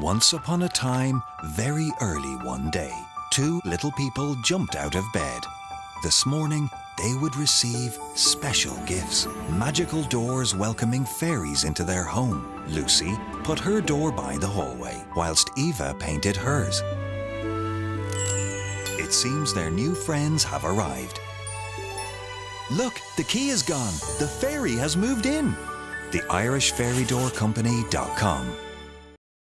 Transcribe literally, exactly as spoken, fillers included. Once upon a time, very early one day, two little people jumped out of bed. This morning, they would receive special gifts. Magical doors welcoming fairies into their home. Lucy put her door by the hallway, whilst Eva painted hers. It seems their new friends have arrived. Look, the key is gone. The fairy has moved in. the Irish Fairy Door Company dot com